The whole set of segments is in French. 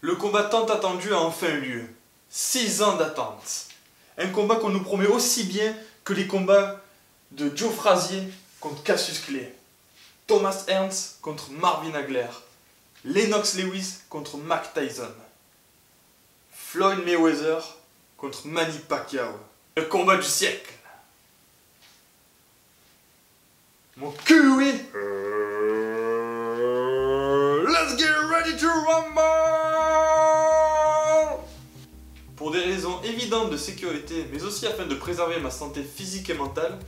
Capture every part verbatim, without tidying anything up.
Le combat tant attendu a enfin eu lieu. Six ans d'attente. Un combat qu'on nous promet aussi bien que les combats de Joe Frazier contre Cassius Clay, Thomas Ernst contre Marvin Hagler, Lennox Lewis contre Mac Tyson, Floyd Mayweather contre Manny Pacquiao. Le combat du siècle. Mon cul, oui. Let's get ready to rumble. Pour des raisons évidentes de sécurité, mais aussi afin de préserver ma santé physique et mentale,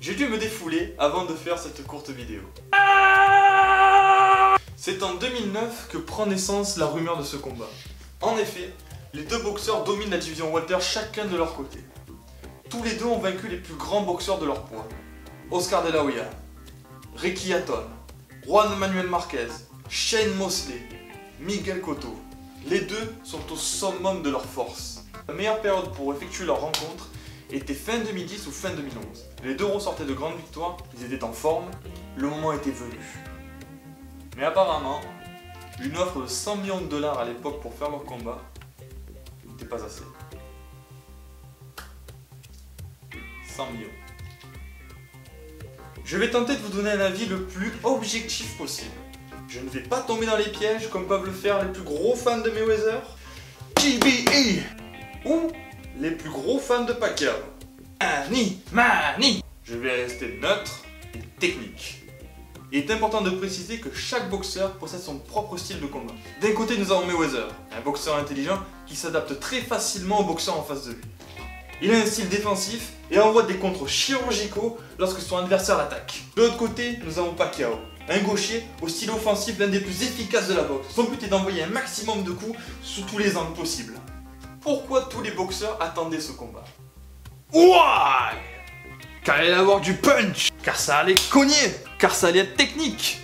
j'ai dû me défouler avant de faire cette courte vidéo. C'est en deux mille neuf que prend naissance la rumeur de ce combat. En effet, les deux boxeurs dominent la division welter chacun de leur côté. Tous les deux ont vaincu les plus grands boxeurs de leur poids. Oscar De La Hoya, Ricky Hatton, Juan Manuel Marquez, Shane Mosley, Miguel Cotto. Les deux sont au summum de leur force. La meilleure période pour effectuer leur rencontre était fin deux mille dix ou fin deux mille onze. Les deux ressortaient de grandes victoires, ils étaient en forme, le moment était venu. Mais apparemment, une offre de cent millions de dollars à l'époque pour faire leur combat n'était pas assez. cent millions. Je vais tenter de vous donner un avis le plus objectif possible. Je ne vais pas tomber dans les pièges comme peuvent le faire les plus gros fans de Mayweather, T B E, ou les plus gros fans de Pacquiao, Annie, Manny. Je vais rester neutre et technique. Il est important de préciser que chaque boxeur possède son propre style de combat. D'un côté, nous avons Mayweather, un boxeur intelligent qui s'adapte très facilement aux boxeurs en face de lui. Il a un style défensif et envoie des contres chirurgicaux lorsque son adversaire l'attaque. De l'autre côté, nous avons Pacquiao, un gaucher au style offensif l'un des plus efficaces de la boxe. Son but est d'envoyer un maximum de coups sous tous les angles possibles. Pourquoi tous les boxeurs attendaient ce combat? Why? Car il allait avoir du punch, car ça allait cogner, car ça allait être technique.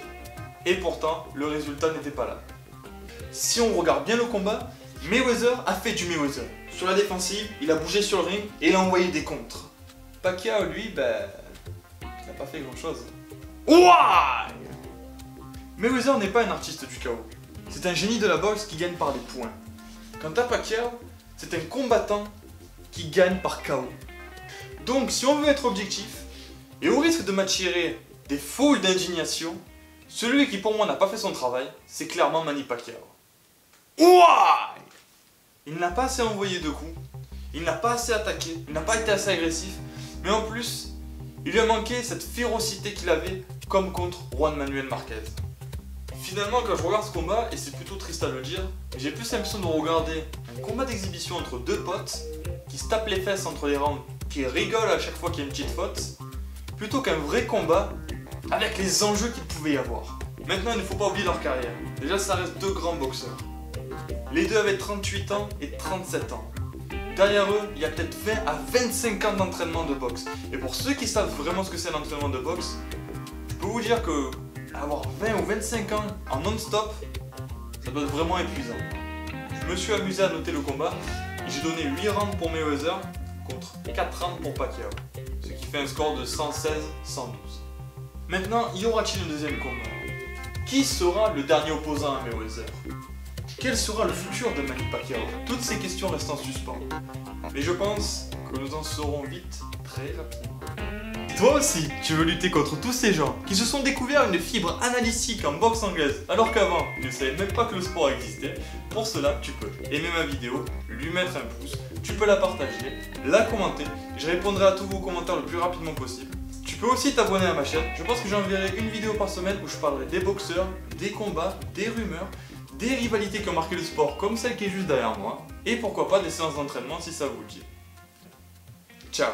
Et pourtant, le résultat n'était pas là. Si on regarde bien le combat, Mayweather a fait du Mayweather. Sur la défensive, il a bougé sur le ring et il a envoyé des contres. Pacquiao, lui, ben... il n'a pas fait grand chose. Why? Mayweather n'est pas un artiste du chaos. C'est un génie de la boxe qui gagne par les points. Quant à Pacquiao, c'est un combattant qui gagne par K O. Donc, si on veut être objectif, et au risque de m'attirer des foules d'indignation, celui qui pour moi n'a pas fait son travail, c'est clairement Manny Pacquiao. Ouah! Il n'a pas assez envoyé de coups, il n'a pas assez attaqué, il n'a pas été assez agressif, mais en plus, il lui a manqué cette férocité qu'il avait, comme contre Juan Manuel Marquez. Finalement, quand je regarde ce combat, et c'est plutôt triste à le dire, j'ai plus l'impression de regarder un combat d'exhibition entre deux potes, qui se tapent les fesses entre les rangs, qui rigolent à chaque fois qu'il y a une petite faute, plutôt qu'un vrai combat avec les enjeux qu'il pouvait y avoir. Maintenant, il ne faut pas oublier leur carrière. Déjà, ça reste deux grands boxeurs. Les deux avaient trente-huit ans et trente-sept ans. Derrière eux, il y a peut-être vingt à vingt-cinq ans d'entraînement de boxe. Et pour ceux qui savent vraiment ce que c'est l'entraînement de boxe, je peux vous dire que avoir vingt ou vingt-cinq ans en non-stop, ça doit être vraiment épuisant. Je me suis amusé à noter le combat. J'ai donné huit rounds pour Mayweather contre quatre rounds pour Pacquiao, ce qui fait un score de cent seize à cent douze. Maintenant, y aura-t-il le deuxième combat? Qui sera le dernier opposant à Mayweather? Quel sera le futur de Manny Pacquiao? Toutes ces questions restent en suspens. Mais je pense que nous en saurons vite, très rapidement. Et toi aussi, tu veux lutter contre tous ces gens qui se sont découverts une fibre analytique en boxe anglaise, alors qu'avant, ils ne savaient même pas que le sport existait. Pour cela, tu peux aimer ma vidéo, lui mettre un pouce, tu peux la partager, la commenter, je répondrai à tous vos commentaires le plus rapidement possible. Tu peux aussi t'abonner à ma chaîne, je pense que j'enverrai une vidéo par semaine où je parlerai des boxeurs, des combats, des rumeurs, des rivalités qui ont marqué le sport comme celle qui est juste derrière moi, et pourquoi pas des séances d'entraînement si ça vous dit. Ciao.